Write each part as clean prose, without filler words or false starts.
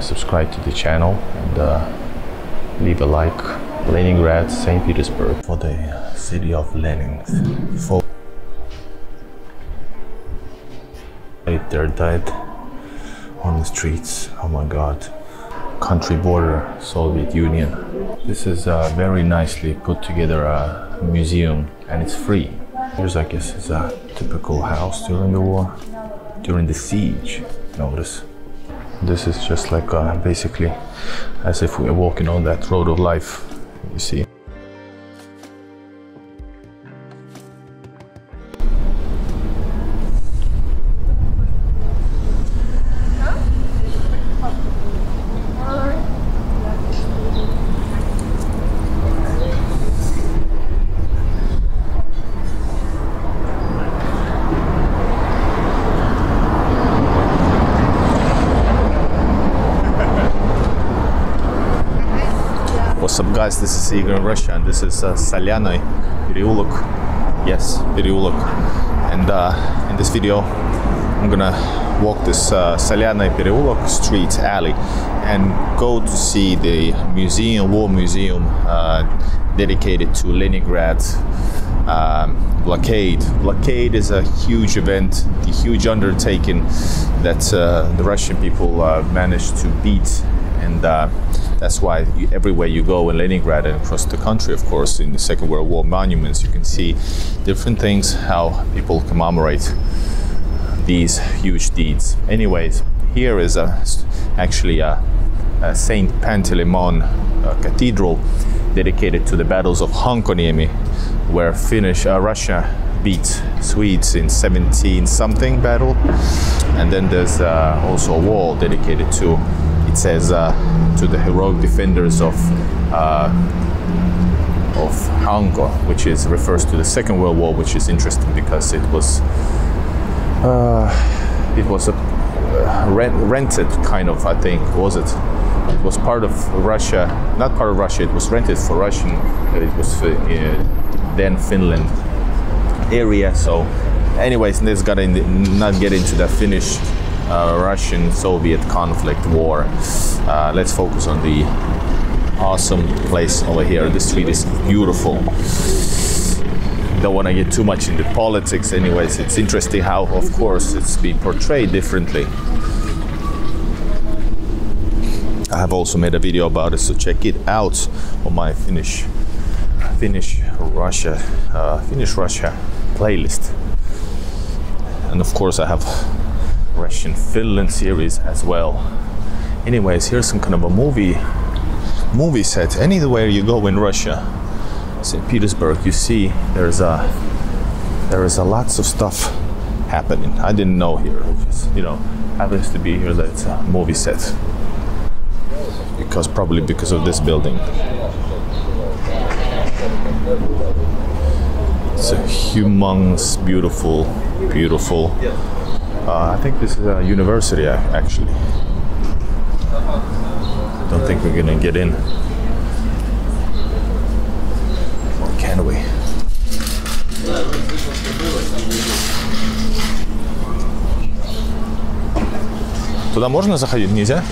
subscribe to the channel and leave a like. Leningrad, St. Petersburg, for the city of Lenin. For they're dead on the streets. Oh my God. Country border, Soviet Union. This is very nicely put together a museum, and it's free. Here's, I guess, is a typical house during the war, during the siege. Notice, this is just like basically as if we are walking on that road of life. You see, what's up, guys? This is Igor in Russia, and this is Solyanoy Pereulok. Yes, Pereulok. And in this video, I'm gonna walk this Solyanoy Pereulok street alley and go to see the museum, war museum, dedicated to Leningrad blockade. Blockade is a huge event, a huge undertaking that the Russian people managed to beat. And that's why everywhere you go in Leningrad and across the country, of course, in the Second World War monuments, you can see different things, how people commemorate these huge deeds. Anyways, here is actually a Saint Panteleimon Cathedral dedicated to the battles of Honkoniemi, where Russia beat Swedes in 17-something battle. And then there's also a wall dedicated to, it says, to the heroic defenders of Hango, which is refers to the Second World War, which is interesting because it was a rented kind of, I think, was it? It was part of Russia, not part of Russia. It was rented for Russian. It was then Finland area. So, anyways, let's not get into the Finnish. Russian-Soviet conflict war. Let's focus on the awesome place over here. The street is beautiful. Don't want to get too much into politics. Anyways, it's interesting how, of course, it's been portrayed differently. I have also made a video about it, so check it out on my Finnish Russia playlist. And of course, I have Russian Finland series as well. Anyways, here's some kind of a movie set. Anywhere you go in Russia, St. Petersburg, you see there is lots of stuff happening. I didn't know here. Just, you know, happens to be here that it's a movie set, because probably because of this building. It's a humongous, beautiful. I think this is a university, actually. Don't think we're gonna get in. Or can we? Туда можно заходить? Нельзя?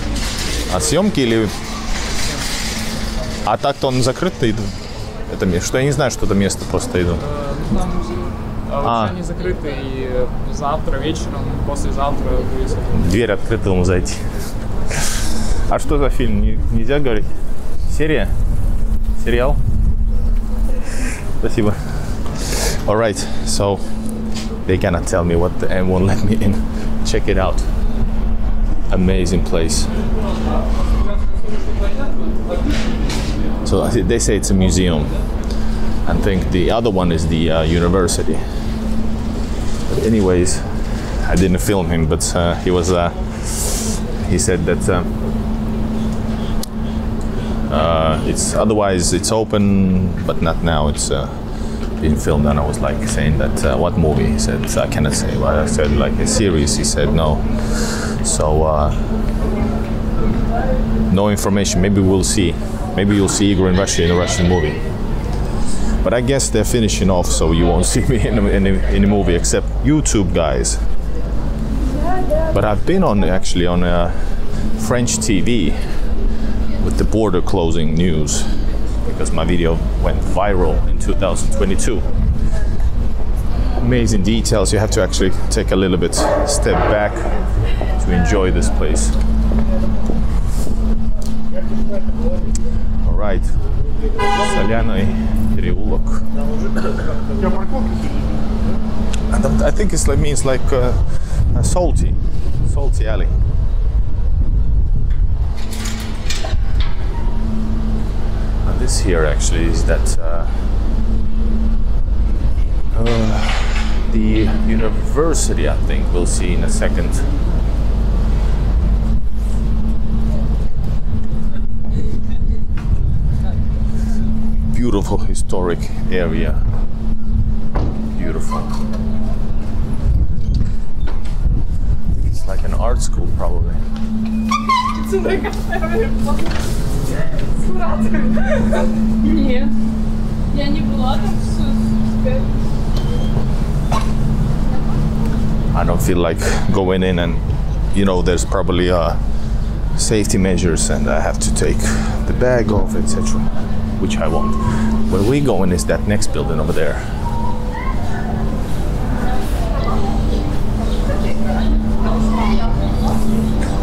От съемки или... А так-то он закрыт-то иду. Это место. Что я не знаю, что это место, просто иду. Вообще они закрыты, и завтра вечером, послезавтра будет. Дверь открыта, ему зайти. А что за фильм? Нельзя говорить? Серия? Сериал? Спасибо. Alright, so they cannot tell me what, and won't let me in. Check it out. Amazing place. So they say it's a museum. I think the other one is the university. But anyways, I didn't film him, but he said that it's otherwise it's open, but not now. It's being filmed, and I was like saying that what movie? He said I cannot say. Well, I said like a series. He said no. So no information. Maybe we'll see. Maybe you'll see Igor in Russia in a Russian movie. But I guess they're finishing off, so you won't see me in a movie, except YouTube guys. But I've been on, actually, on French TV with the border closing news, because my video went viral in 2022. Amazing details. You have to actually take a little bit step back to enjoy this place. All right, Solyanoy Pereulok. And I think it means like a salty alley. And this here actually is that the university, I think we'll see in a second. Beautiful historic area. Beautiful. It's like an art school, probably. I don't feel like going in, and you know, there's probably safety measures, and I have to take the bag off, etc., which I won't. Where we going is that next building over there.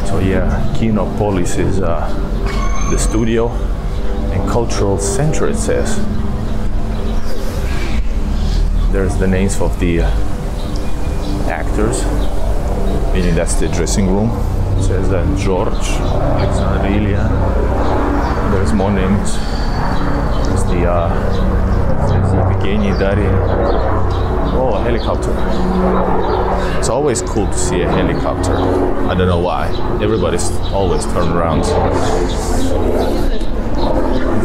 So yeah, Kinopolis is the studio and cultural center, it says. There's the names of the actors, meaning that's the dressing room. It says that George, Alexander, Ilya. There's more names. There's the Evgeny, Daria. Oh, a helicopter. It's always cool to see a helicopter. I don't know why. Everybody's always turned around. It's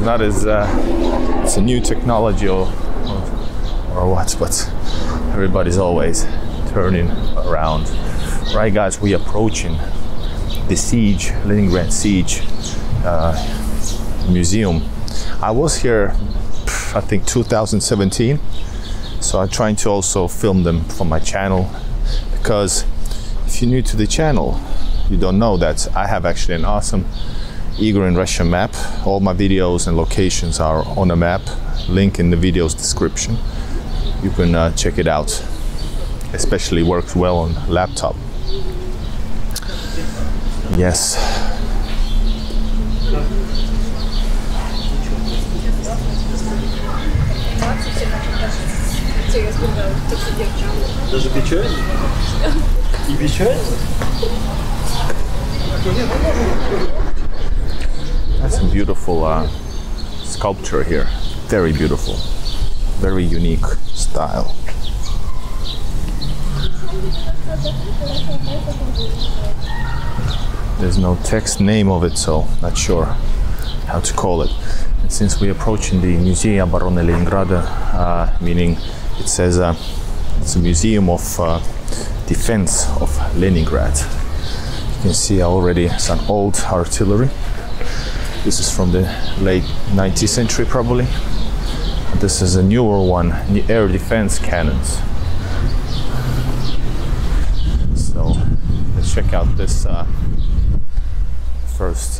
not as it's a new technology or what, but everybody's always turning around. Right, guys, we approaching the siege, Leningrad siege museum. I was here, I think 2017, so I'm trying to also film them for my channel, because if you're new to the channel, you don't know that I have actually an awesome Igor in Russian map. All my videos and locations are on a map, link in the video's description. You can check it out. Especially works well on laptop. Yes. That's a beautiful sculpture here. Very beautiful, very unique style. There's no text name of it, so not sure how to call it. And since we're approaching the Museum Обороны Ленинграда, meaning it says it's a museum of defense of Leningrad. You can see already some old artillery. This is from the late 19th century probably. This is a newer one, the air defense cannons. Check out this first,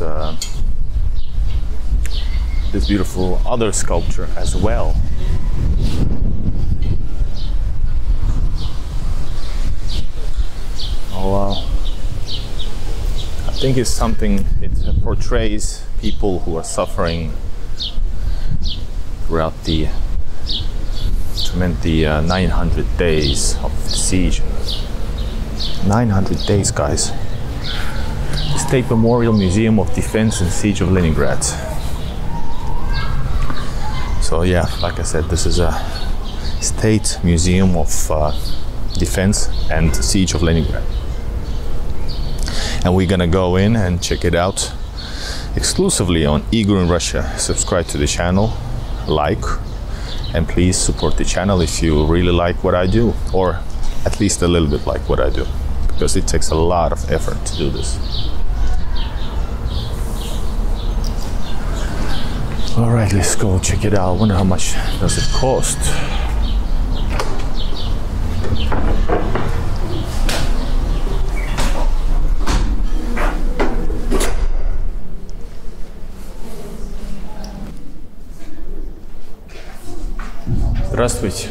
this beautiful other sculpture as well. Oh wow. I think it's something, it portrays people who are suffering throughout the 900 days of the siege. 900 days, guys. The State Memorial Museum of Defense and Siege of Leningrad. So yeah, like I said, this is a State Museum of Defense and Siege of Leningrad. And we're gonna go in and check it out exclusively on Igor in Russia. Subscribe to the channel, like, and please support the channel if you really like what I do, or at least a little bit like what I do, because it takes a lot of effort to do this. All right, let's go check it out. I wonder how much does it cost. Здравствуйте.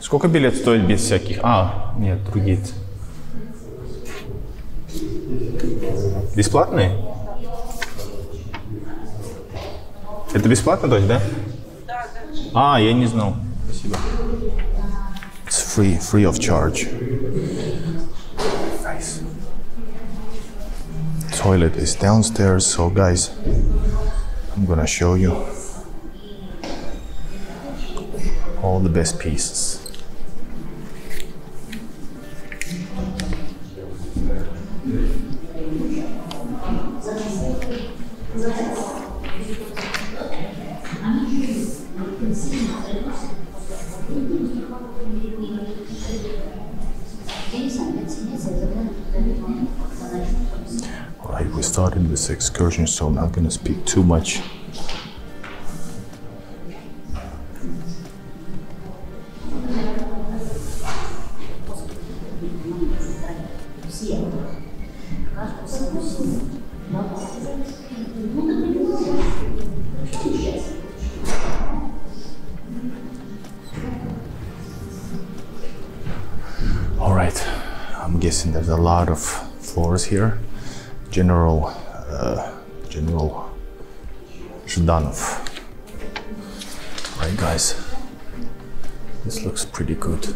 Сколько билет стоит без всяких? А, нет, другие. Бесплатные? Это бесплатно, дочь, да? Да, да. А, я не знал. Спасибо. It's free of charge. Nice. Toilet is downstairs, so guys, I'm gonna show you all the best pieces. We started this excursion, so I'm not going to speak too much. All right, I'm guessing there's a lot of floors here. General Zhdanov. Right, guys, this looks pretty good.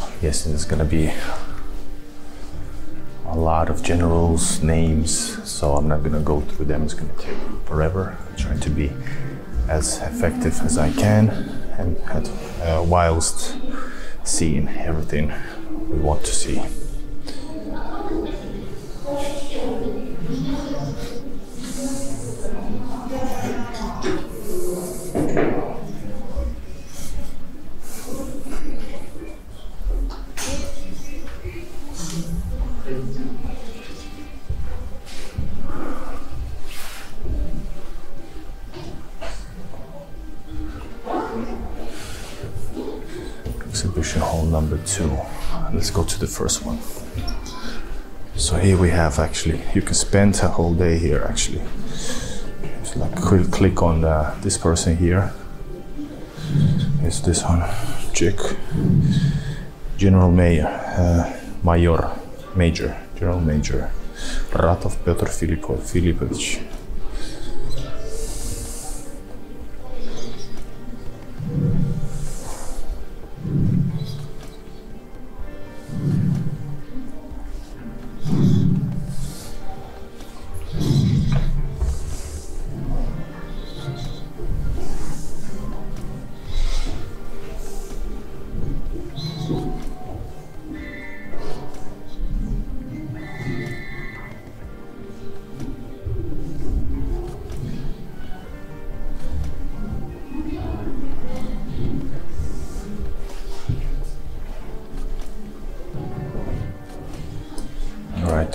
I'm guessing it's gonna be a lot of generals' names, so I'm not gonna go through them. It's gonna take forever. I'm trying to be as effective as I can, and whilst seeing everything we want to see. Hall number 2. Let's go to the first one. So here we have, actually, you can spend a whole day here. Actually, just like click on this person here. It's this one, chick. General Mayor, General Major, Ratov Petr Filipovich.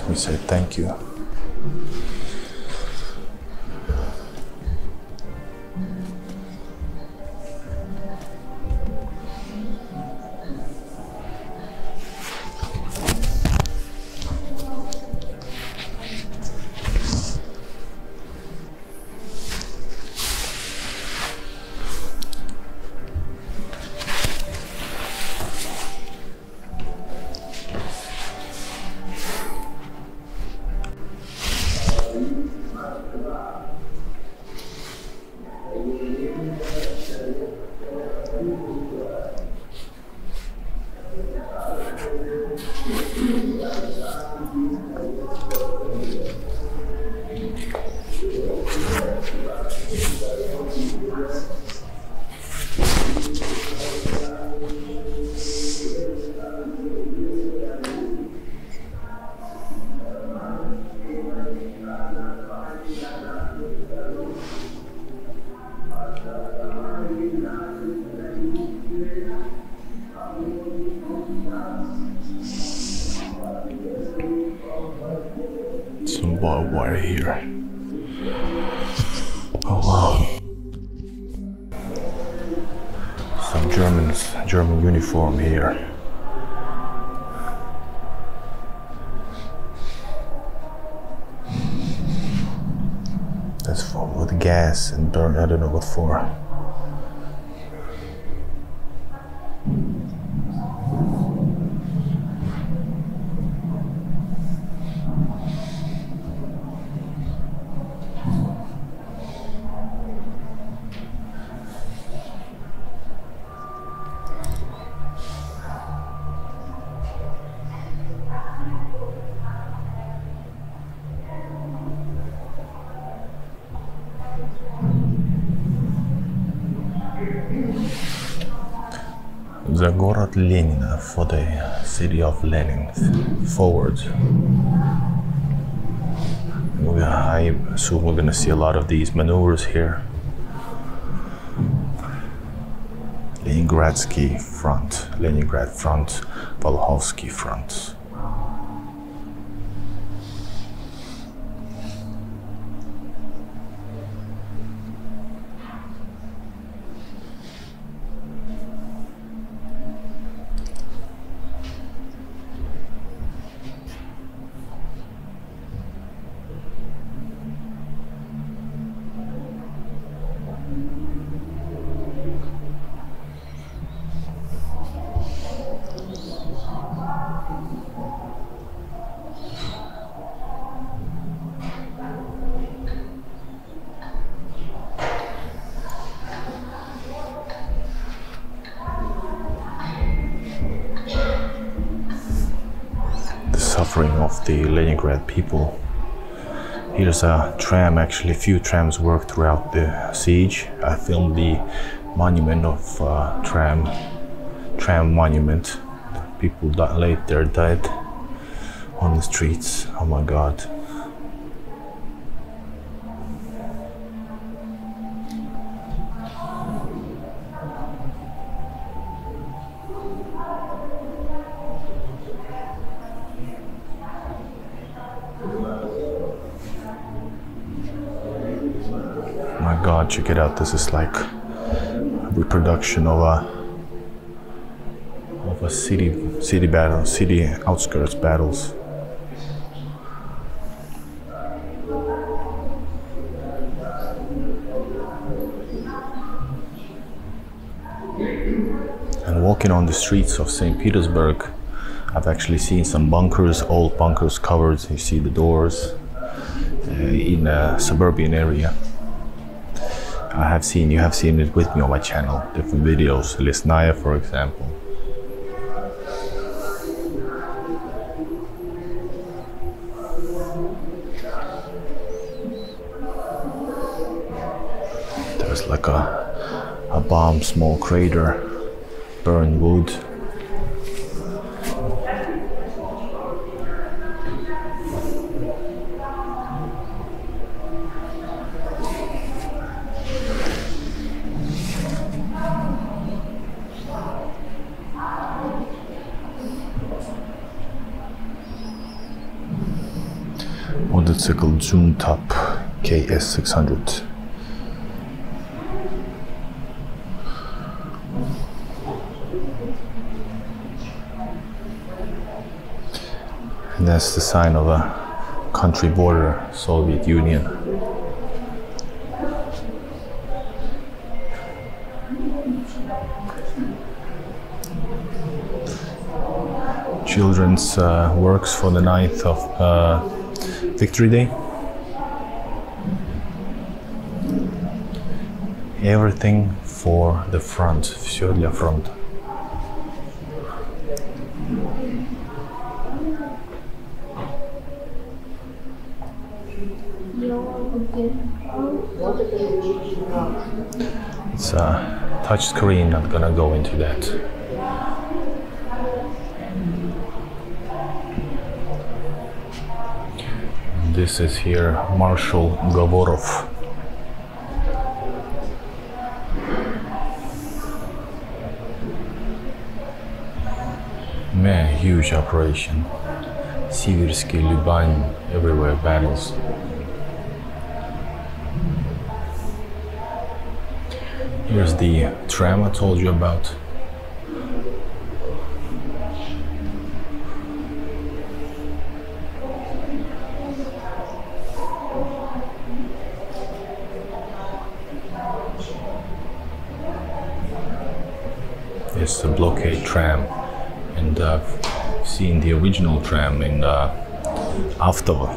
We said thank you. barbed wire here. Oh wow. Some German uniform here. That's from with gas and burn, I don't know what for. The Gorod Lenina, for the city of Lenin, forward. I assume we're gonna see a lot of these maneuvers here. Leningradsky front, Leningrad front, Volhovsky front. Of the Leningrad people. Here's a tram, actually a few trams worked throughout the siege. I filmed the monument of tram monument. People that laid their dead on the streets. Oh my god. God, check it out. This is like a reproduction of a city battle, city outskirts battles. And walking on the streets of St. Petersburg, I've actually seen some bunkers, old bunkers covered. You see the doors in a suburban area. You have seen it with me on my channel, different videos, Lisnaya for example. There's like a bomb, small crater, burned wood. Motorcycle Zoom Top KS600. And that's the sign of a country border, Soviet Union. Children's works for the 9th of Victory Day. Everything for the front, все для фронта. It's a touch screen, not gonna go into that. This is here Marshal Govorov. Man, huge operation. Siversky, Lyubань, everywhere battles. Here's the tram I told you about. It's a blockade tram, and I've seen the original tram in Aftovo.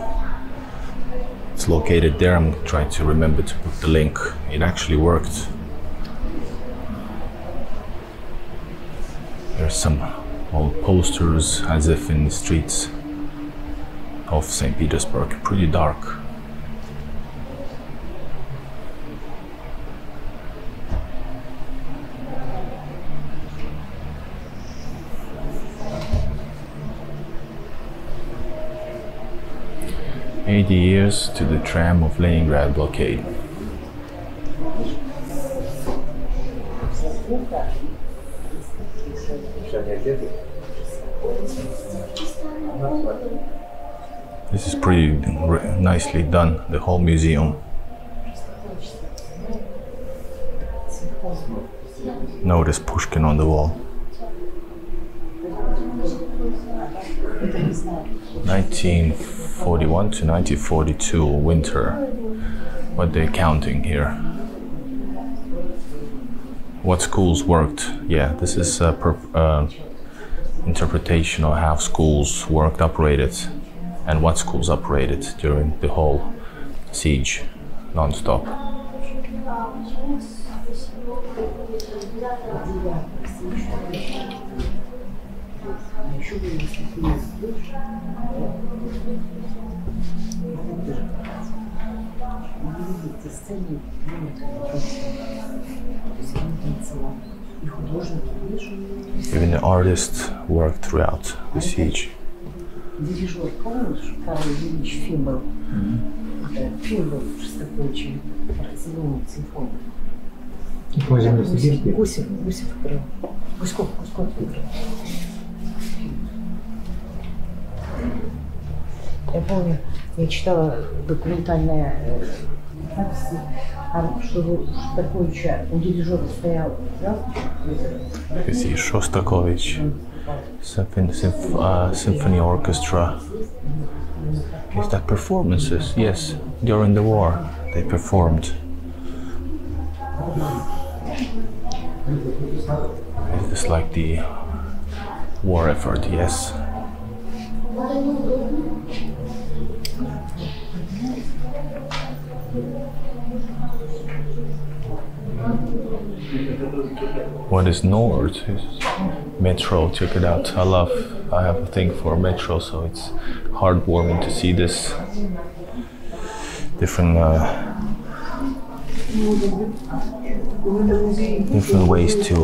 It's located there. I'm trying to remember to put the link. It actually worked. There's some old posters as if in the streets of St. Petersburg. Pretty dark. years to the tram of Leningrad blockade. This is pretty nicely done, the whole museum. Notice Pushkin on the wall. 1941 to 1942 winter. What they're counting here. What schools worked? Yeah, this is a interpretation of how schools worked, operated, and what schools operated during the whole siege, non-stop. Even the artists worked throughout the siege. Я помню, я читала документальные записи, что Шостаковича у дирижера стоял, да? Shostakovich, Symphony Orchestra. Is that performances? Yes, during the war they performed. Is this like the war effort? Yes. What is north? Metro, check it out. I have a thing for metro, so it's heartwarming to see this different ways to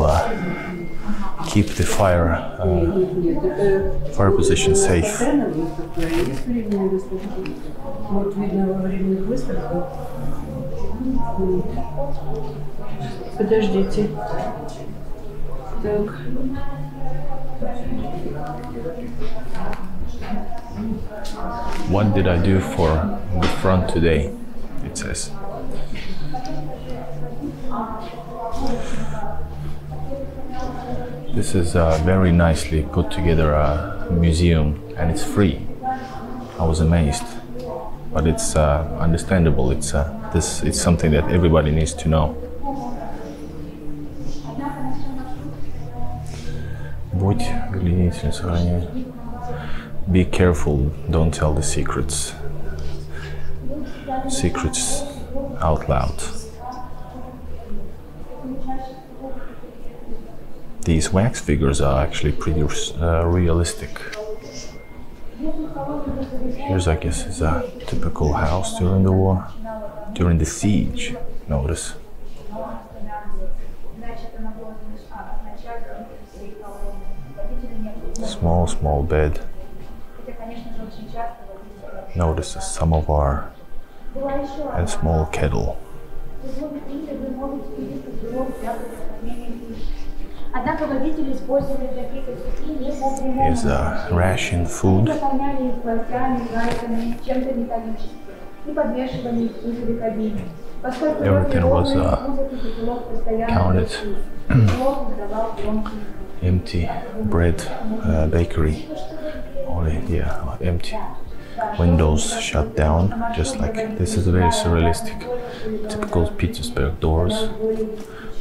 keep the fire position safe. Подождите. Так. What did I do for the front today? It says. This is very nicely put together museum, and it's free. I was amazed, but it's understandable. It's something that everybody needs to know. Be careful, don't tell the secrets out loud. These wax figures are actually pretty realistic. Here's, I guess, is a typical house during the war, during the siege, notice. Small bed. Notice a samovar and small kettle. is ration food. Everything was counted. Empty bread bakery, only empty. Windows shut down, just like this is very surrealistic. Typical Petersburg doors.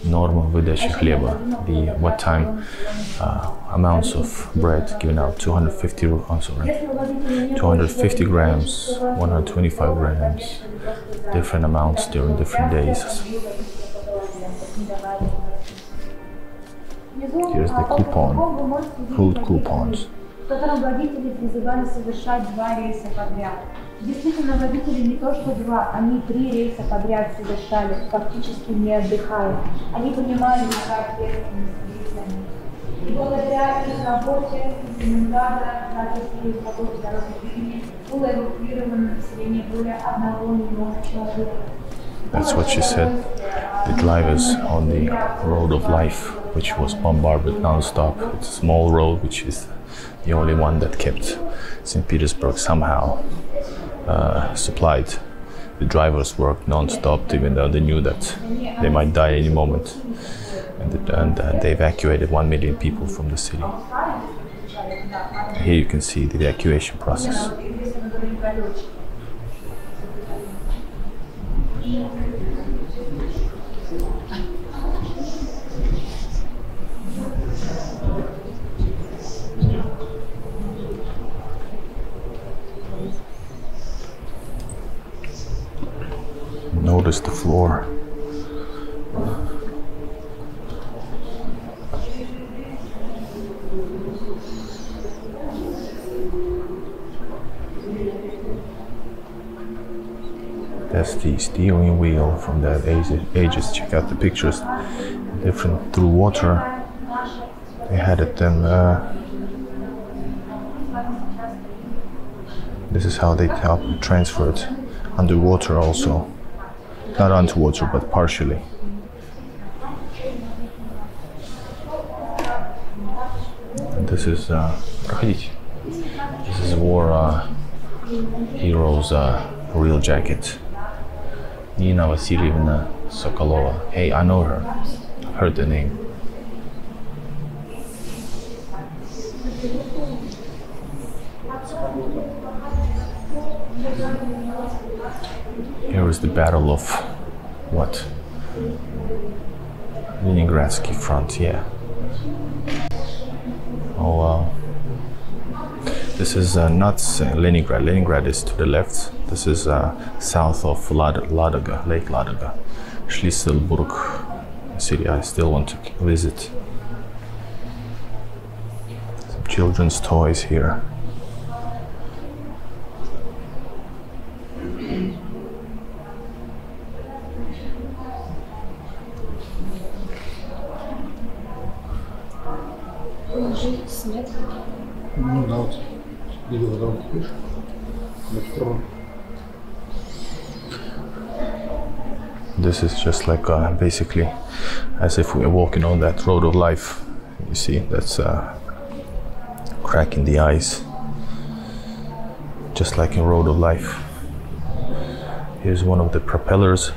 Normal выдача хлеба. The what time amounts of bread given out 250 grams, 125 grams, different amounts during different days. Here's the coupon, food coupons. Действительно, водители не то что два, они три рейса подряд совершали, фактически не отдыхая. Они понимали, как ответственность лицами. И благодаря их работе из Ленинграда на России в работе дорожной жизни было эвакуировано население более 1 миллиона человек. That's what she said. The drivers on the road of life, which was bombarded non-stop. It's a small road, which is the only one that kept St. Petersburg somehow supplied. The drivers worked non-stop, even though they knew that they might die any moment. And they evacuated 1 million people from the city. Here you can see the evacuation process. Notice the floor. That's the steering wheel from that ages. Check out the pictures. Different through water. They had it then. This is how they transfer it underwater also. Not onto water, but partially. This is war hero's real jacket. Nina Vasilievna Sokolova. Hey, I know her. I've heard the name. Here is the battle of what? Leningradsky front, yeah. Oh wow. This is not Leningrad. Leningrad is to the left. This is south of Ladoga, Lake Ladoga. Schlisselburg, a city I still want to visit. Some children's toys here. This is just like basically as if we are walking on that road of life. You see, that's a crack in the ice, just like in road of life. Here's one of the propellers.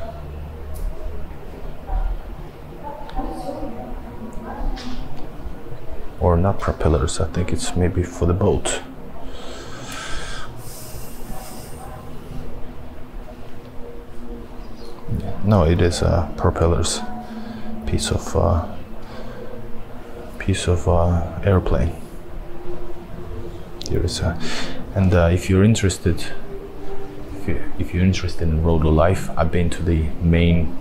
Or not propellers, I think it's maybe for the boat. No, it is a propellers, piece of airplane. Here is a, and if you're interested in road of life, I've been to the main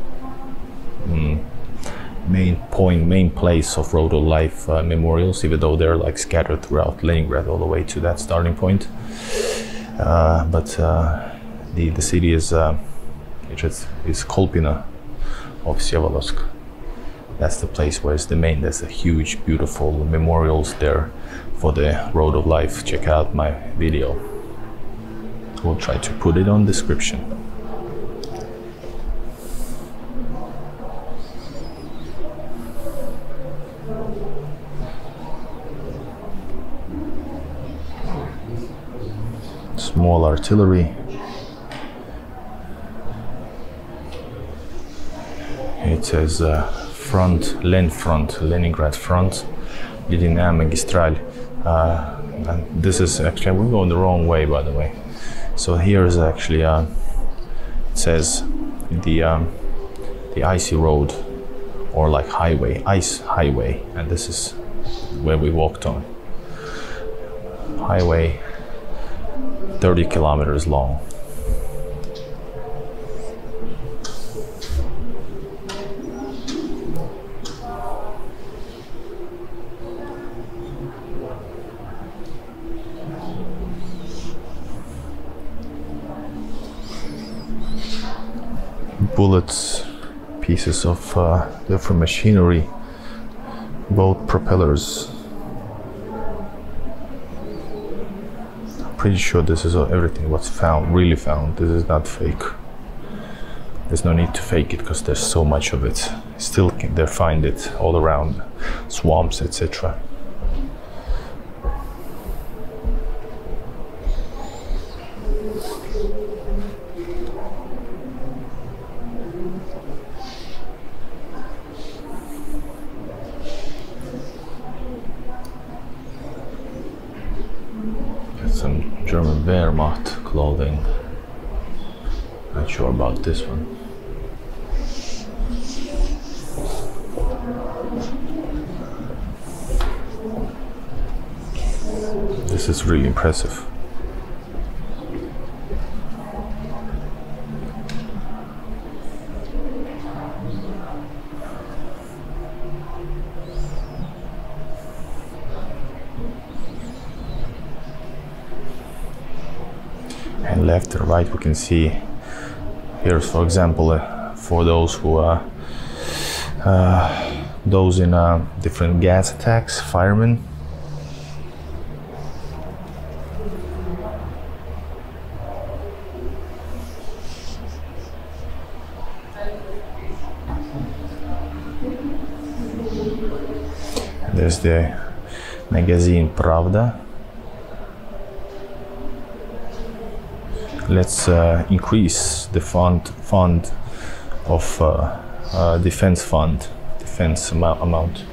place of road of life memorials, even though they're like scattered throughout Leningrad all the way to that starting point. But the city is. It's Kolpina of Syevalovsk. That's the place where it's the main. There's a huge, beautiful memorials there for the road of life. Check out my video. We'll try to put it on description. Small artillery. It says front, Leningrad front, Lidinaya Magistral. And this is actually, we're going the wrong way, by the way. So here is actually, it says the icy road, or like highway, ice highway. And this is where we walked on. Highway 30 kilometers long. Bullets, pieces of different machinery, boat propellers. I'm pretty sure this is everything what's found, really found. This is not fake. There's no need to fake it because there's so much of it. Still, they find it all around, swamps, etc. German Wehrmacht clothing. Not sure about this one. This is really impressive. Left and right, we can see here's, for example, for those who are those in different gas attacks, firemen. There's the magazine Pravda. Let's increase the fund of defense fund, defense amount.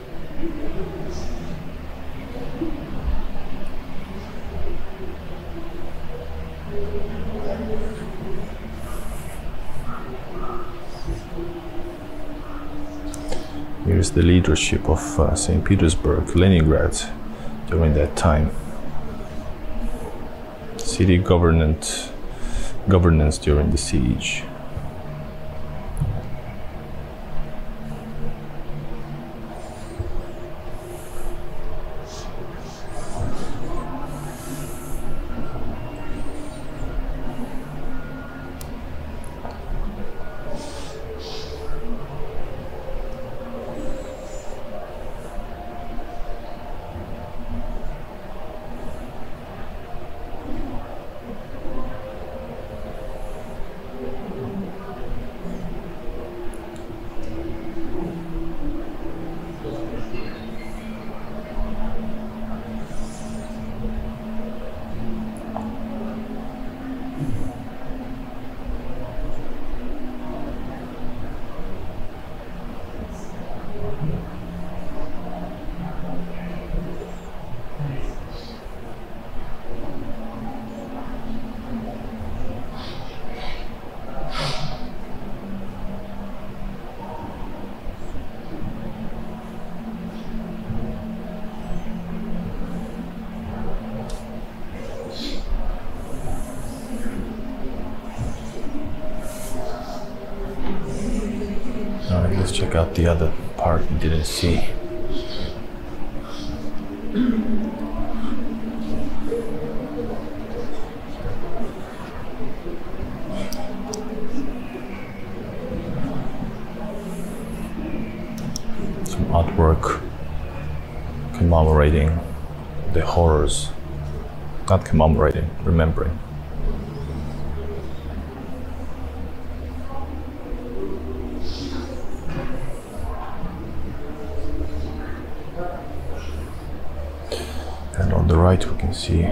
Here's the leadership of St. Petersburg, Leningrad during that time. City governance during the siege. Let's check out the other part we didn't see. Some artwork commemorating the horrors. Not commemorating, remembering. And on the right we can see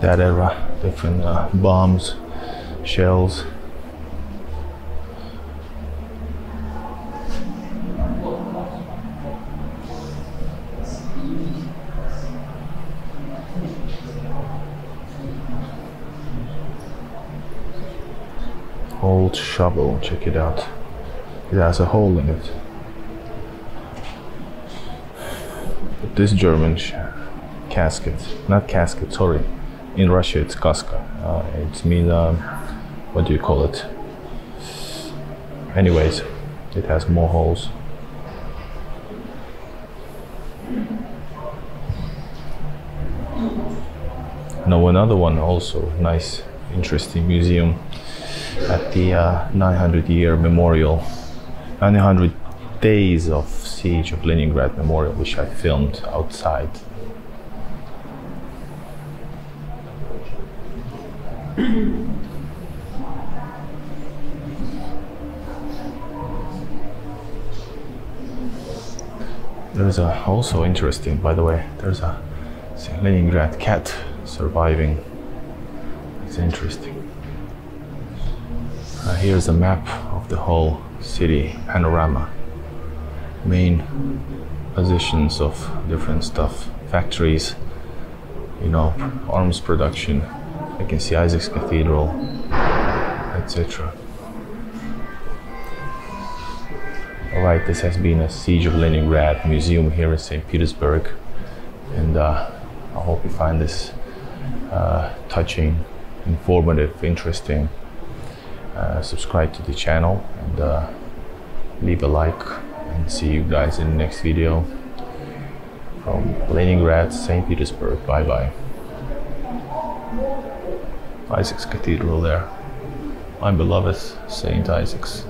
that era, different bombs, shells. Old shovel, check it out. It has a hole in it. But this German casket, not casket, sorry. In Russia it's kaska. It means, what do you call it? Anyways, it has more holes. Now another one also, nice, interesting museum at the 900 days of siege of Leningrad memorial, which I filmed outside. There's a also interesting, by the way, there's a Leningrad cat surviving. It's interesting. Here's a map of the whole city panorama, main positions of different stuff, factories, you know, arms production. I can see Isaac's Cathedral, etc. Alright, this has been a Siege of Leningrad museum here in St. Petersburg, and I hope you find this touching, informative, interesting. Subscribe to the channel and leave a like, and see you guys in the next video from Leningrad, St. Petersburg. Bye bye. Isaac's Cathedral there, my beloved Saint Isaac's.